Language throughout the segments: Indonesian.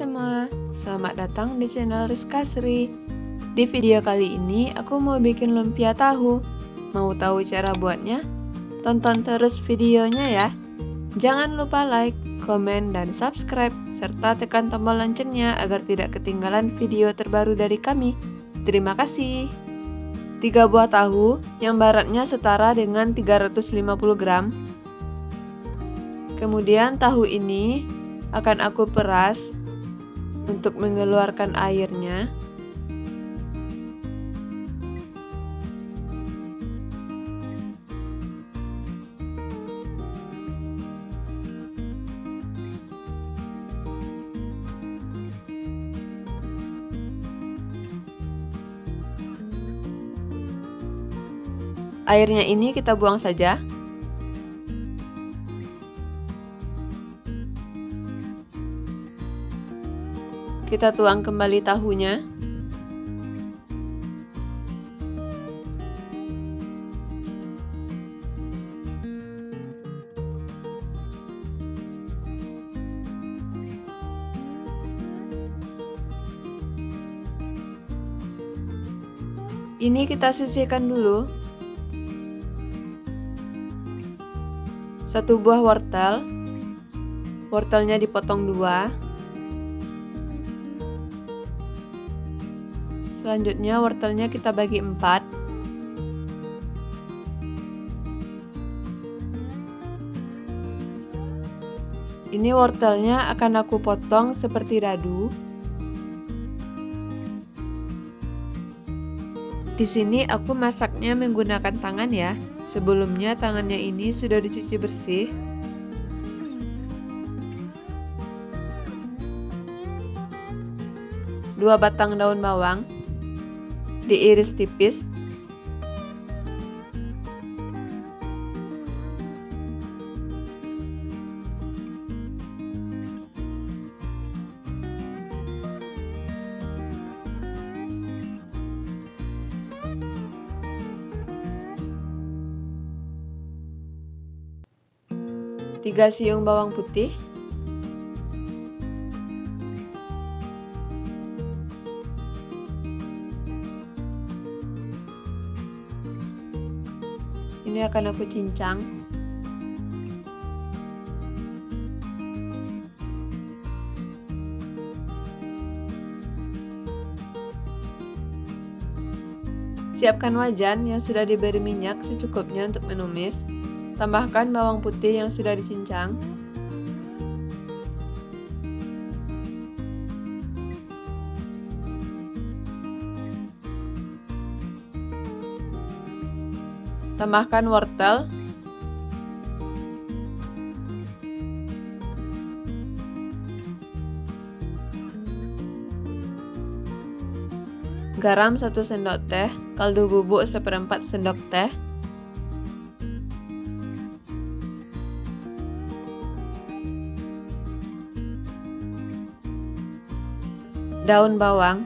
semua, selamat datang di channel Rizka Sri. Di video kali ini aku mau bikin lumpia tahu. Mau tahu cara buatnya? Tonton terus videonya ya. Jangan lupa like, komen, dan subscribe, serta tekan tombol loncengnya agar tidak ketinggalan video terbaru dari kami. Terima kasih. 3 buah tahu yang baratnya setara dengan 350 gram. Kemudian tahu ini akan aku peras untuk mengeluarkan airnya. Airnya ini kita buang saja. Kita tuang kembali tahunya. Ini kita sisihkan dulu. 1 buah wortel. Wortelnya dipotong 2. Selanjutnya wortelnya kita bagi 4. Ini wortelnya akan aku potong seperti dadu. Di sini aku masaknya menggunakan tangan ya. Sebelumnya tangannya ini sudah dicuci bersih. Dua batang daun bawang diiris tipis. Tiga siung bawang putih. Ini akan aku cincang. Siapkan wajan yang sudah diberi minyak secukupnya untuk menumis. Tambahkan bawang putih yang sudah dicincang. Tambahkan wortel. Garam 1 sendok teh, kaldu bubuk 1/4 sendok teh. Daun bawang.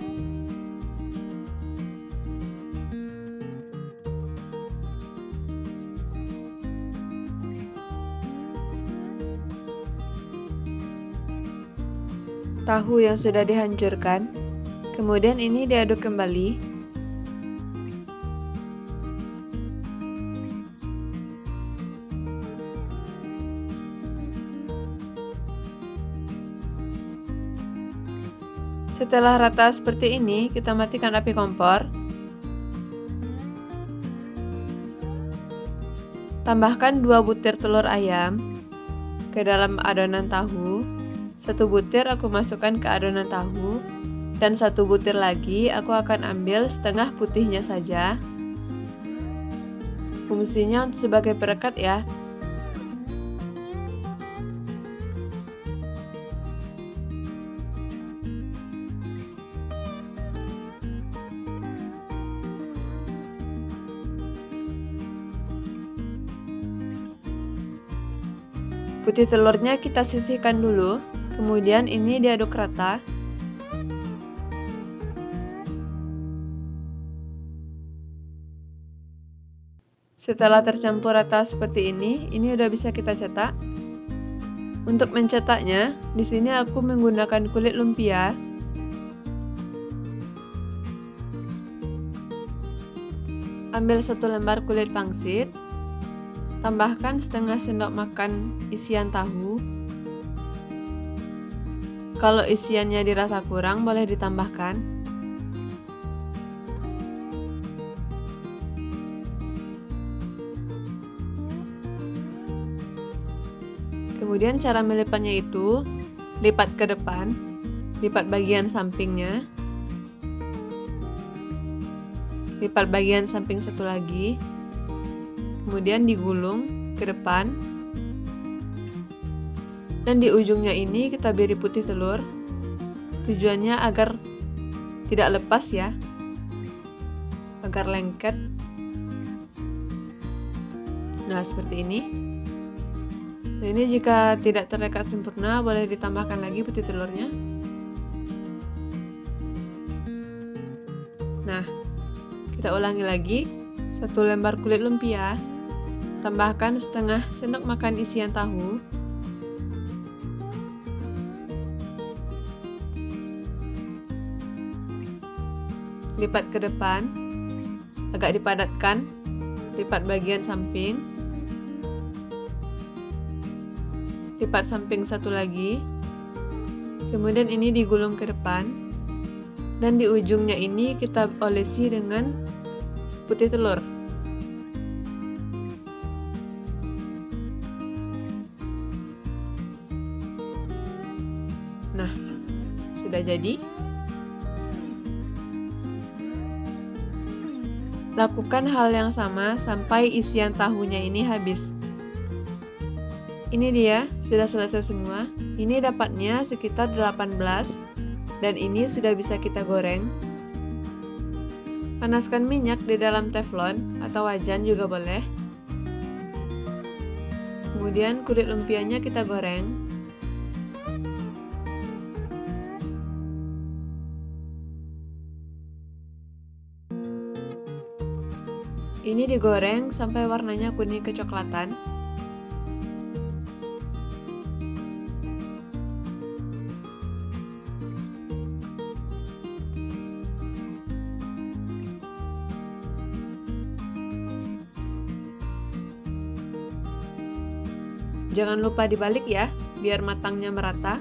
Tahu yang sudah dihancurkan, kemudian ini diaduk kembali. Setelah rata seperti ini, kita matikan api kompor. Tambahkan 2 butir telur ayam ke dalam adonan tahu. 1 butir aku masukkan ke adonan tahu, dan 1 butir lagi aku akan ambil setengah putihnya saja. Fungsinya untuk sebagai perekat ya. Putih telurnya kita sisihkan dulu. Kemudian ini diaduk rata. Setelah tercampur rata seperti ini udah bisa kita cetak. Untuk mencetaknya, di sini aku menggunakan kulit lumpia. Ambil 1 lembar kulit pangsit, tambahkan 1/2 sendok makan isian tahu. Kalau isiannya dirasa kurang, boleh ditambahkan. Kemudian cara melipatnya itu, lipat ke depan, lipat bagian sampingnya, lipat bagian samping 1 lagi, kemudian digulung ke depan, dan di ujungnya ini kita beri putih telur. Tujuannya agar tidak lepas ya, agar lengket. Nah, seperti ini. Nah, ini jika tidak terlekat sempurna, boleh ditambahkan lagi putih telurnya. Nah, kita ulangi lagi. 1 lembar kulit lumpia, tambahkan 1/2 sendok makan isian tahu, lipat ke depan, agak dipadatkan, lipat bagian samping, lipat samping 1 lagi, kemudian ini digulung ke depan, dan di ujungnya ini kita olesi dengan putih telur. Nah, sudah jadi. Lakukan hal yang sama sampai isian tahunya ini habis. Ini dia, sudah selesai semua. Ini dapatnya sekitar 18, dan ini sudah bisa kita goreng. Panaskan minyak di dalam teflon atau wajan juga boleh. Kemudian kulit lumpianya kita goreng. Ini digoreng sampai warnanya kuning kecoklatan. Jangan lupa dibalik ya, biar matangnya merata.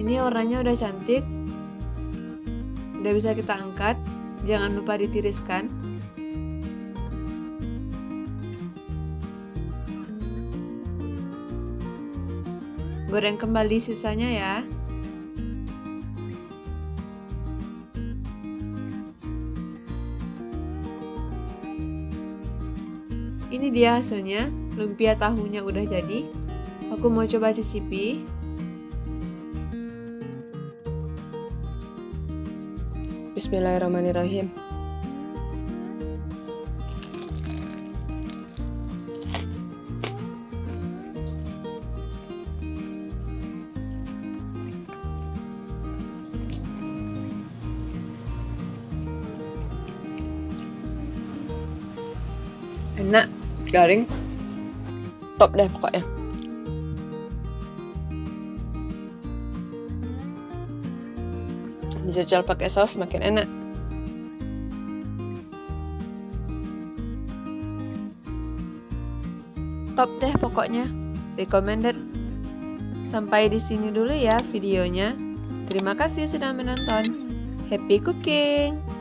Ini warnanya udah cantik, udah bisa kita angkat. Jangan lupa ditiriskan. Goreng kembali sisanya ya. Ini dia hasilnya, lumpia tahunya udah jadi. Aku mau coba cicipi. Bismillahirrahmanirrahim. Enak, garing, top deh pokoknya. Dijajal pakai saus makin enak. Top deh pokoknya, recommended. Sampai di sini dulu ya videonya. Terima kasih sudah menonton. Happy cooking.